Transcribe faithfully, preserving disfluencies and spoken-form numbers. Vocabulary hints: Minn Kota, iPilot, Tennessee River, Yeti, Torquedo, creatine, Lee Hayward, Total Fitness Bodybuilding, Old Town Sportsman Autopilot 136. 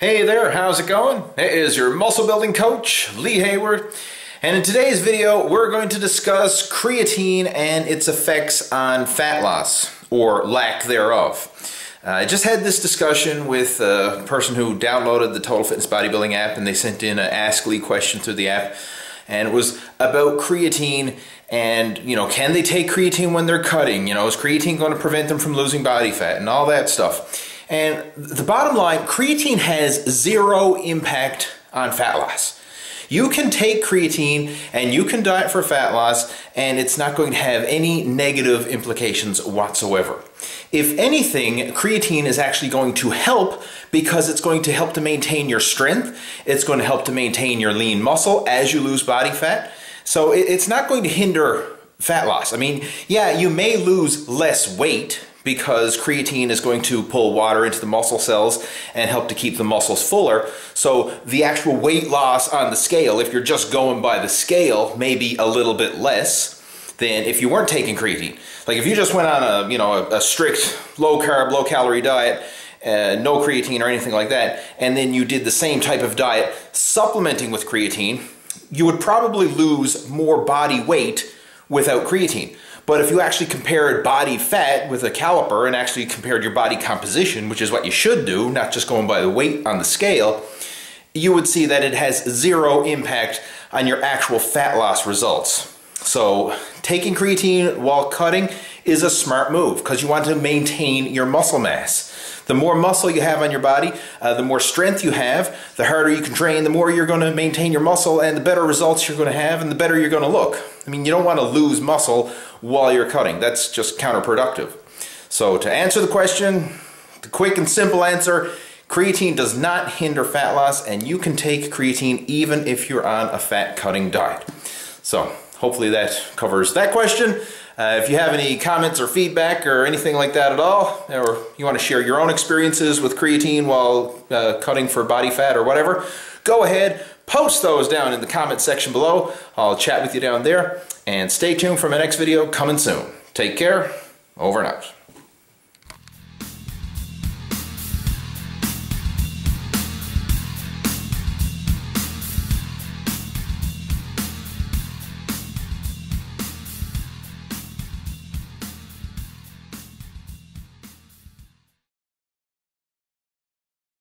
Hey there, how's it going? It is your muscle building coach, Lee Hayward. And in today's video, we're going to discuss creatine and its effects on fat loss, or lack thereof. Uh, I just had this discussion with a person who downloaded the Total Fitness Bodybuilding app, and they sent in an Ask Lee question through the app. And it was about creatine and, you know, can they take creatine when they're cutting? You know, is creatine going to prevent them from losing body fat and all that stuff? And the bottom line, creatine has zero impact on fat loss. You can take creatine and you can diet for fat loss and it's not going to have any negative implications whatsoever. If anything, creatine is actually going to help because it's going to help to maintain your strength. It's going to help to maintain your lean muscle as you lose body fat. So it's not going to hinder fat loss. I mean, yeah, you may lose less weight because creatine is going to pull water into the muscle cells and help to keep the muscles fuller. So the actual weight loss on the scale, if you're just going by the scale, may be a little bit less than if you weren't taking creatine. Like if you just went on a, you know, a, a strict low carb, low calorie diet, uh, no creatine or anything like that, and then you did the same type of diet supplementing with creatine, you would probably lose more body weight without creatine. But if you actually compared body fat with a caliper and actually compared your body composition, which is what you should do, not just going by the weight on the scale, you would see that it has zero impact on your actual fat loss results. So taking creatine while cutting is a smart move because you want to maintain your muscle mass. The more muscle you have on your body, uh, the more strength you have, the harder you can train, the more you're going to maintain your muscle and the better results you're going to have and the better you're going to look. I mean, you don't want to lose muscle while you're cutting. That's just counterproductive. So to answer the question, the quick and simple answer, creatine does not hinder fat loss and you can take creatine even if you're on a fat cutting diet. So hopefully that covers that question. Uh, if you have any comments or feedback or anything like that at all, or you want to share your own experiences with creatine while uh, cutting for body fat or whatever, go ahead, post those down in the comment section below. I'll chat with you down there, and stay tuned for my next video coming soon. Take care, over and out.